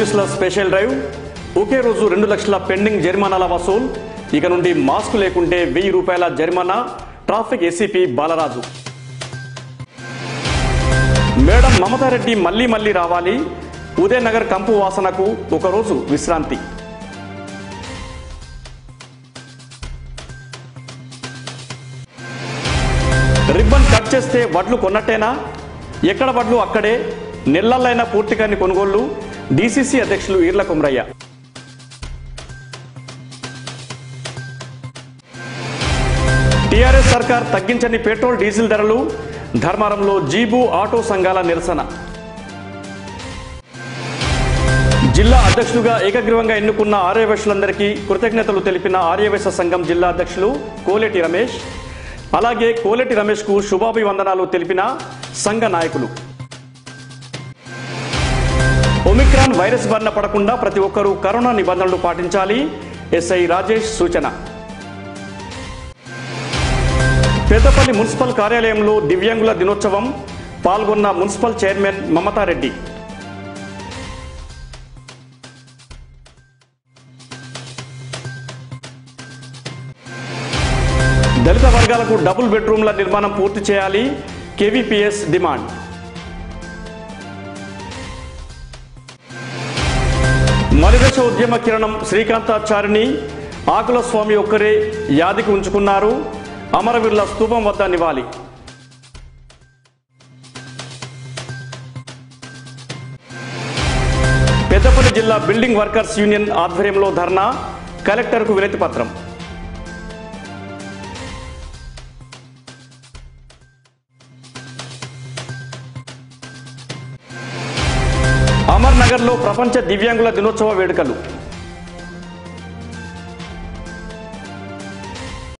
పోలీసుల special drive ఒకే రోజు 2 లక్షల పెండింగ్ జరిమానాల వసూలు ఇక నుండి మాస్క్ లేకుంటే 1000 రూపాయల జరిమానా traffic ACP Balaraju madam Mamata Reddy మళ్ళీ మళ్ళీ రావాలి ఉదయనగర్ కంపు వాసనకు ఒక రోజు విశ్రాంతి रिबन कटे वड्लू कोन्नटेना एक्कड़ वड्लू अक्कडे नेल्ललैना पूर्तिकानी कोनुगोल्लू डीसीसी अध्यक्षुलु ईर्ल कोमरय्य टीआरएस सरकार तग्गिंचनी पेट्रोल डीजिल धरलू धर्मारंलो जीबू आटो संघाल निरसन जिल्ला अध्यक्षुलुगा एकग्रीवंगा एन्नुकुन्न आर्यवैश्युलंदरिकी कृतज्ञतलु तेलिपिन आर्यवैश्य संघं जिल्ला अध्यक्षुलु कोलेटी रमेश అలాగే కోలేటి రమేష్ కు శుభాభివందనాలు తెలిపిన సంఘ నాయకులు ఒమిక్రాన్ వైరస్ బారిన పడకుండా ప్రతి ఒక్కరూ కరోనా నిబంధనలు పాటించాలి ఎస్ఐ రాజేష్ సూచన పెద్దపల్లి మున్సిపల్ కార్యాలయంలో దివ్యాంగుల దినోత్సవం పాల్గొన్న మున్సిపల్ చైర్మన్ మమతా రెడ్డి దళిత వర్గాలకు డబుల్ బెడ్రూమ్ల నిర్మాణం పూర్తి చేయాలి కేవీపీఎస్ డిమాండ్ మలిదశ ఉద్యమ కిరణం శ్రీకాంతాచారిని ఆకుల స్వామి ఒక్కరే యాదికి ఉంచుకున్నారు అమరవీరుల స్తూపం వద్ద నివాళి పెద్దపల్లి జిల్లా బిల్డింగ్ వర్కర్స్ యూనియన్ ఆధ్వర్యంలో ధర్నా కలెక్టర్కు వినతి పత్రం అమర్ నగర్లో ప్రపంచ దివ్యాంగుల దినోత్సవ వేడుకలు